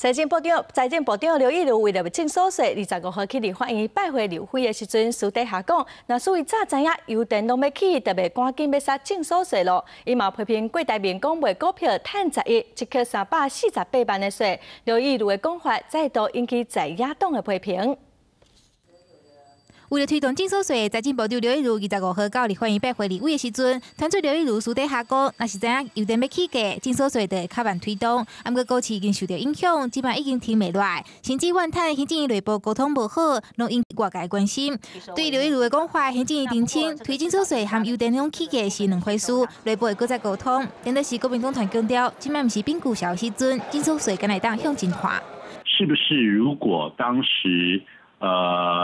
财政部长刘益儒为了要证所税，25号去立法院拜会刘辉的时阵，私底下讲，若属于早知影油田拢要起，特别赶紧要杀证所税咯。伊嘛批评郭台铭讲卖股票趁10亿，一克348万的税。刘益儒的讲法再度引起在野党的批评。 为了推动证所税，财政部长刘益儒25号到立法院拜会立委的时阵，团队刘益儒私底下讲，若是知影油田要起价，证所税就会较慢推动。啊，毋过股市已经受到影响，即摆已经停袂落来，甚至怨叹行政院内部沟通无好，拢因外界关心。对刘益儒的讲法，行政院澄清，推证所税和油田量起价是两回事，内部会搁再沟通。但是国民党团强调，即摆毋是变故消息阵，证所税敢来当向前看。是不是如果当时？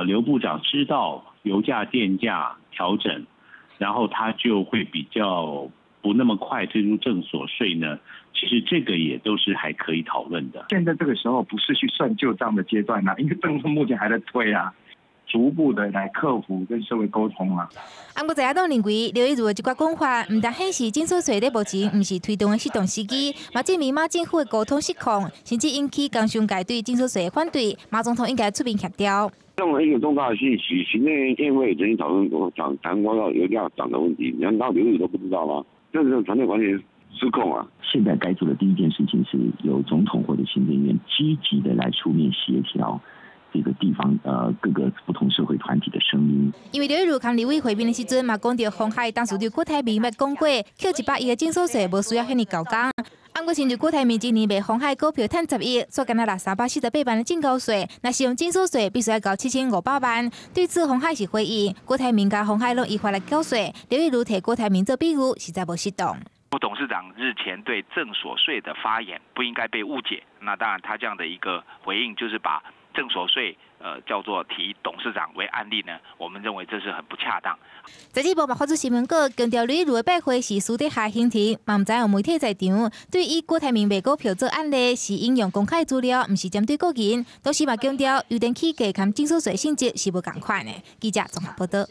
刘部长知道油价、电价调整，然后他就会比较不那么快推出证所税呢。其实这个也都是还可以讨论的。现在这个时候不是去算旧账的阶段啊，因为政府目前还在推啊。 逐步的来克服跟社会沟通啊。啊，我在阿东认为刘益儒的这寡讲法，唔但显示证所税咧目前唔是推动的适当时机，嘛证明马政府的沟通失控，甚至引起工商界对证所税的反对。马总统应该出面协调。任何一个重大的讯息，行政院会曾经讨论过谈过到油价涨的问题，难道刘益儒都不知道吗？这是团队管理失控啊！现在该做的第一件事情是由总统或者行政院积极的来出面协调。 这个地方各个不同社会团体的声音。因为刘益儒跟立委会面的时阵嘛，讲到鸿海当时对郭台铭捌讲过，扣100亿的证所税无需要遐尼高工。按过，甚至郭台铭今年卖鸿海股票赚10亿，所干那拿348万的进口税，那是用证所税必须要交7500万。对此，鸿海是回应，郭台铭甲鸿海拢依法来缴税。刘益儒替郭台铭做比喻，实在无适当。 董事长日前对证所税的发言不应该被误解。那当然，他这样的一个回应就是把证所税叫做提董事长为案例呢，我们认为这是很不恰当。在这部嘛发出新闻稿，强调刘益儒的拜会是私底下行程，嘛唔知有媒体在场。对以郭台铭卖股票做案例，是引用公开资料，唔是针对个人。同时嘛强调，油田起价跟证所税性质是无同款的。记者综合报道。